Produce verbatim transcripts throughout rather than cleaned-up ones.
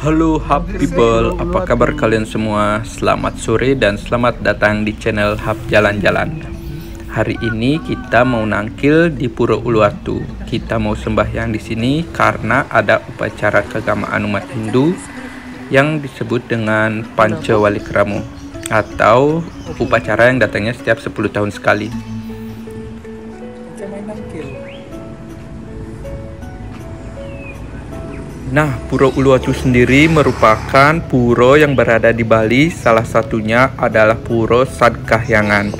Halo Hap People, apa kabar kalian semua? Selamat sore dan selamat datang di channel Hap Jalan-jalan. Hari ini kita mau nangkil di Pura Uluwatu. Kita mau sembahyang di sini karena ada upacara keagamaan umat Hindu yang disebut dengan Panca Wali Krama atau upacara yang datangnya setiap sepuluh tahun sekali. Nah, Pura Uluwatu sendiri merupakan pura yang berada di Bali. Salah satunya adalah Pura Sad Kahyangan,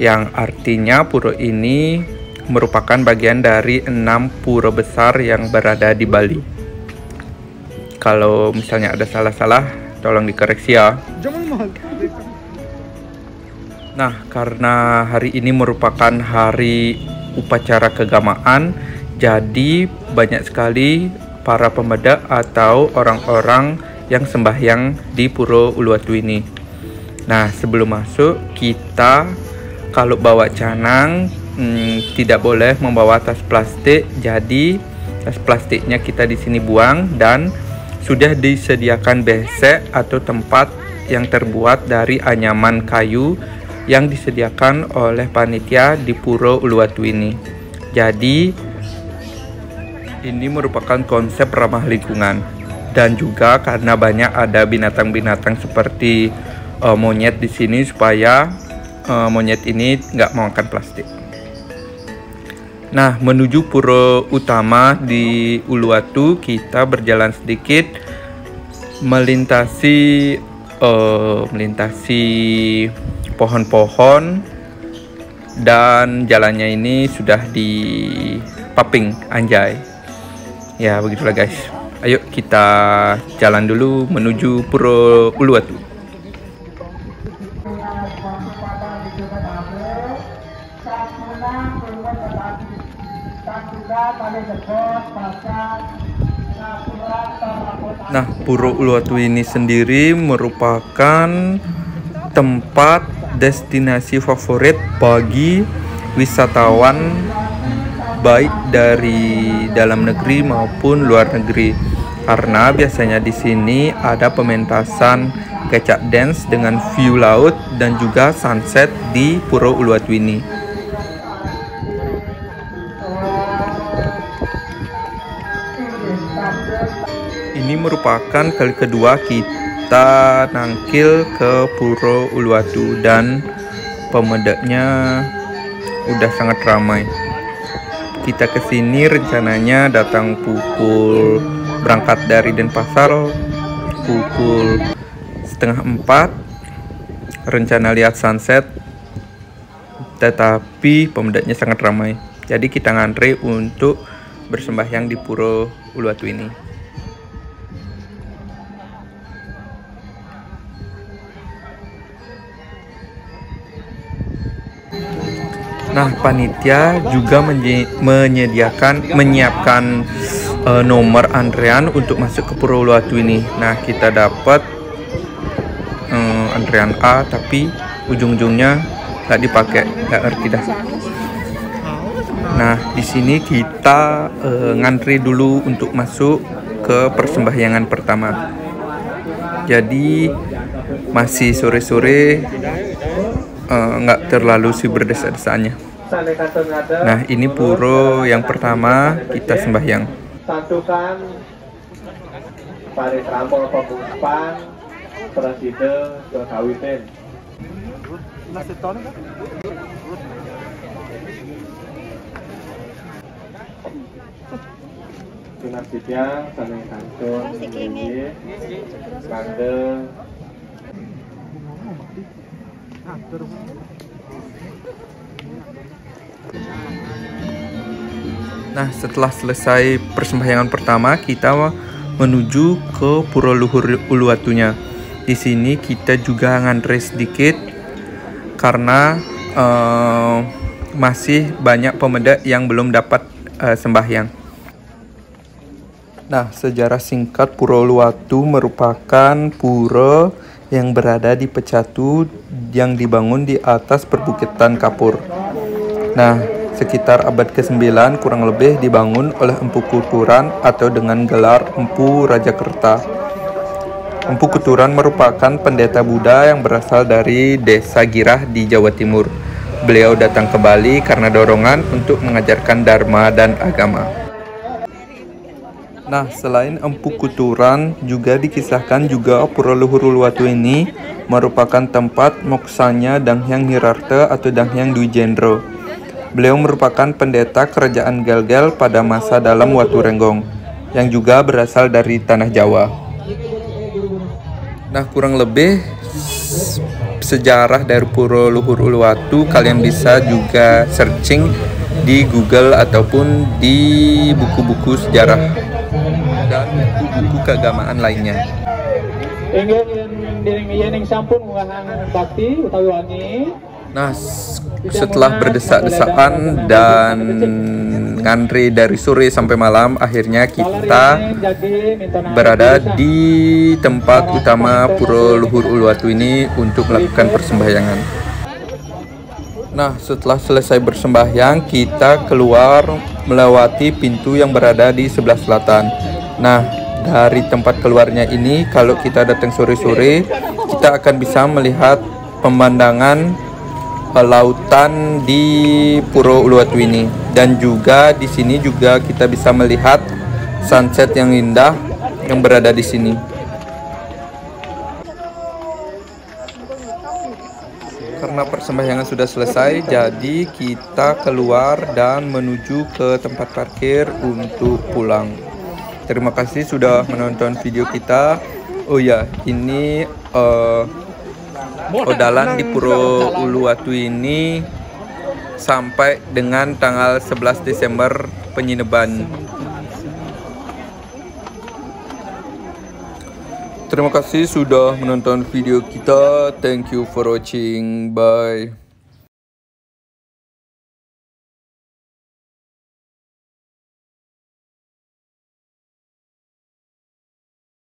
yang artinya pura ini merupakan bagian dari enam pura besar yang berada di Bali. Kalau misalnya ada salah-salah, tolong dikoreksi ya. Nah, karena hari ini merupakan hari upacara keagamaan, jadi banyak sekali para pembedak atau orang-orang yang sembahyang di Pura Uluwatu ini. Nah, sebelum masuk, kita kalau bawa canang hmm, tidak boleh membawa tas plastik. Jadi tas plastiknya kita di sini buang, dan sudah disediakan besek atau tempat yang terbuat dari anyaman kayu yang disediakan oleh panitia di Pura Uluwatu ini. Jadi ini merupakan konsep ramah lingkungan, dan juga karena banyak ada binatang-binatang seperti uh, monyet di sini, supaya uh, monyet ini nggak makan plastik. Nah, menuju pura utama di Uluwatu, kita berjalan sedikit melintasi uh, melintasi pohon-pohon, dan jalannya ini sudah dipaving, anjay. Ya, begitulah guys. Ayo kita jalan dulu menuju Pura Uluwatu. Nah, Pura Uluwatu ini sendiri merupakan tempat destinasi favorit bagi wisatawan baik dari dalam negeri maupun luar negeri, karena biasanya di sini ada pementasan kecak dance dengan view laut dan juga sunset di Pura Uluwatu ini. Ini merupakan kali kedua kita nangkil ke Pura Uluwatu, dan pemedaknya udah sangat ramai. Kita kesini rencananya datang pukul berangkat dari Denpasar pukul setengah empat, rencana lihat sunset, tetapi pemedaknya sangat ramai, jadi kita ngantri untuk bersembahyang di Pura Uluwatu ini. Nah, panitia juga menyediakan menyiapkan uh, nomor antrean untuk masuk ke Pura Uluwatu ini. Nah, kita dapat um, antrean A, tapi ujung-ujungnya nggak dipakai, nggak ngerti dah. Nah, di sini kita uh, ngantri dulu untuk masuk ke persembahyangan pertama. Jadi masih sore-sore, nggak uh, terlalu sih berdesak-desaknya. Nah, ini pura yang pertama kita sembahyang. Satukan Paris Rampol Pengumpan Presiden Jokawitin. Nasibnya saling kantun ini kande. Nah, setelah selesai persembahyangan pertama, kita menuju ke Pura Luhur Uluwatunya. Di sini kita juga ngantri sedikit karena uh, masih banyak pemedak yang belum dapat uh, sembahyang. Nah, sejarah singkat, Pura Uluwatu merupakan pura yang berada di Pecatu yang dibangun di atas perbukitan Kapur. Nah, sekitar abad kesembilan kurang lebih dibangun oleh Mpu Kuturan atau dengan gelar Empu Rajakerta. Mpu Kuturan merupakan pendeta Buddha yang berasal dari desa Girah di Jawa Timur. Beliau datang ke Bali karena dorongan untuk mengajarkan dharma dan agama. Nah, selain Mpu Kuturan, juga dikisahkan juga Pura Luhur Uluwatu ini merupakan tempat moksanya Danghyang Hirarte atau Danghyang Dujendro. Beliau merupakan pendeta kerajaan Gel-Gel pada masa Dalam Watu Renggong, yang juga berasal dari tanah Jawa. Nah, kurang lebih sejarah dari Pura Luhur Uluwatu kalian bisa juga searching di Google ataupun di buku-buku sejarah dan buku-buku keagamaan lainnya. Nah, setelah berdesak-desakan dan ngantri dari sore sampai malam, akhirnya kita berada di tempat utama Pura Luhur Uluwatu ini untuk melakukan persembahyangan. Nah, setelah selesai bersembahyang, kita keluar melewati pintu yang berada di sebelah selatan. Nah, dari tempat keluarnya ini, kalau kita datang sore-sore, kita akan bisa melihat pemandangan lautan di Pura Uluwatu ini, dan juga di sini juga kita bisa melihat sunset yang indah yang berada di sini. Karena persembahyangan sudah selesai, jadi kita keluar dan menuju ke tempat parkir untuk pulang. Terima kasih sudah menonton video kita. Oh ya, ini uh, odalan di Pura Uluwatu ini sampai dengan tanggal sebelas Desember penyineban. Terima kasih sudah menonton video kita. Thank you for watching. Bye.